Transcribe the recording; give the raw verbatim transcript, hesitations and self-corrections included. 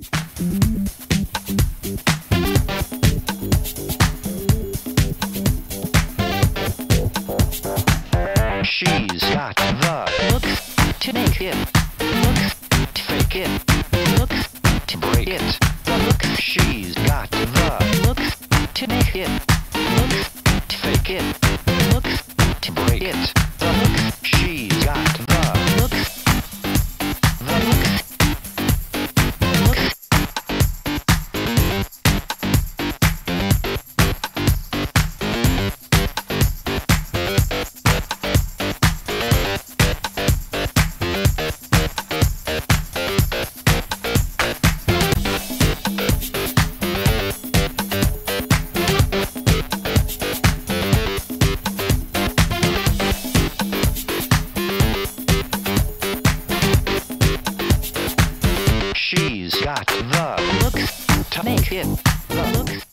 She's got the looks to make it, looks to fake it, looks to break it. The looks she's got the looks to make it, looks to fake it, looks to break it. The looks she's got the looks, the looks, the looks. She's got the looks to make it, the looks